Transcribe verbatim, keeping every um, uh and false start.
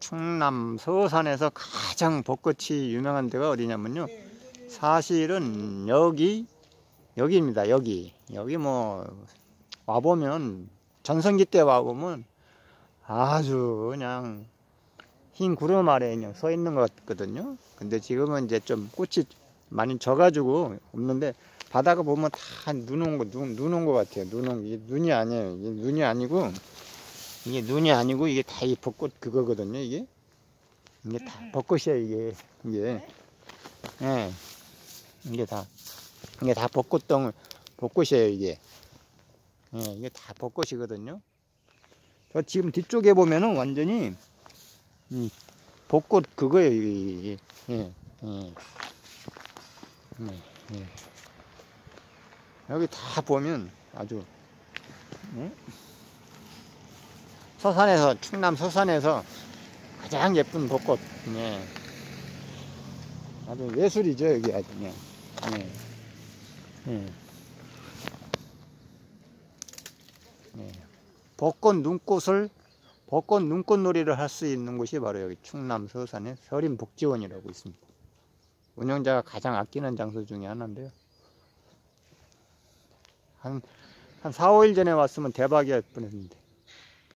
충남 서산에서 가장 벚꽃이 유명한 데가 어디냐면요, 사실은 여기 여기입니다. 여기 여기 뭐 와보면, 전성기 때 와보면 아주 그냥 흰 구름 아래에 그냥 서 있는 것 같거든요. 근데 지금은 이제 좀 꽃이 많이 져가지고 없는데, 바다가 보면 다 눈 온 거, 눈, 눈 온 거 같아요. 눈 온, 이게 눈이 아니에요. 이게 눈이 아니고, 이게 눈이 아니고, 이게 다 이 벚꽃 그거거든요. 이게. 이게 다 벚꽃이에요. 이게. 이게. 예. 네. 이게 다, 이게 다 벚꽃덩, 벚꽃이에요. 이게. 예, 네. 이게 다 벚꽃이거든요. 저 지금 뒤쪽에 보면은 완전히, 이 벚꽃 그거예요. 이게. 예, 예. 네, 네. 여기 다 보면 아주, 네? 서산에서, 충남 서산에서 가장 예쁜 벚꽃. 네. 아주 예술이죠, 여기 아주. 네. 네. 네. 네. 벚꽃 눈꽃을, 벚꽃 눈꽃놀이를 할 수 있는 곳이 바로 여기 충남 서산의 서림복지원이라고 있습니다. 운영자가 가장 아끼는 장소 중에 하나인데요. 한, 한 사, 오 일 전에 왔으면 대박이었을 뻔했는데.